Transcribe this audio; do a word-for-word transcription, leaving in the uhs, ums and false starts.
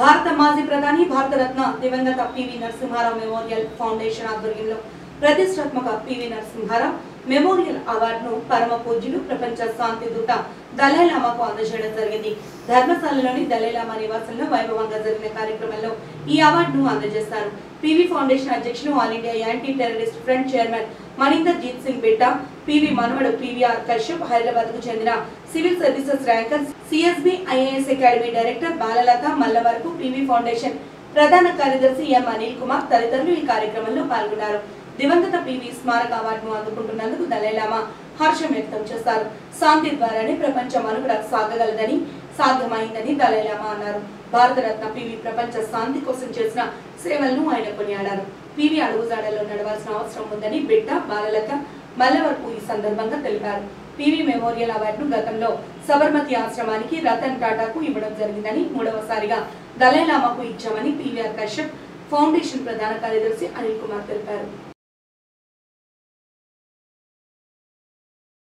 భారత మాజీ ప్రధాని భారత రత్న దివంగత పివి నరసింహారావు మెమోరియల్ ఫౌండేషన్ ఆధ్వర్యంలో ప్రతిష్టాత్మక పివి నరసింహారావు మెమోరియల్ అవార్డును పరమ పూజ్యులు ప్రపంచ శాంతి దూత దలైలామాకు అందజేయడం జరిగింది. ధర్మశాలలోని దలైలామా నివాసంలో వైభవంగా జరిగిన కార్యక్రమంలో ఈ అవార్డును అందజేశారు. పివి ఫౌండేషన్ అధ్యక్షులు all India anti terrorist front chairman Maninder Jeet Singh Bitta, PV మనవడు పివిఆర్ కశ్యప్, హైదరాబాద్ కు చెందిన civil services ranker, CSB IAS academy director Balalatha Mallavarapu, PV foundation ప్రధాన కార్యదర్శి ఎం అనిల్ కుమార్ తదితరులు ఈ కార్యక్రమంలో పాల్గొన్నారు. దివంగత పివి స్మారక అవార్డును అందుకుంటున్నందుకు దలైలామా హర్షం వ్యక్తం చేశారు. శాంతి ద్వారానే ప్రపంచ మనుగడ సాగగలదని, సాధ్యమైందని దలైలామా అన్నారు. భారతరత్న పివి ప్రపంచ శాంతి కోసం చేసిన సేవలను ఆయన కొనియాడారు. పివి అడుగుజాడల్లో నడవాల్సిన అవసరం ఉందని బిడ్డ, బాలలత, మల్లవరపు ఈ సందర్భంగా తెలిపారు. పివి మెమోరియల్ అవార్డును గతంలో సబర్మతి ఆశ్రమానికి రతన్ టాటాకు ఇవ్వడం జరిగిందని, మూడవసారిగా దలైలామాకు ఇచ్చామని పివిఆర్ కశ్యప్ ఫౌండేషన్ ప్రధాన కార్యదర్శి అనిల్ కుమార్ తెలిపారు.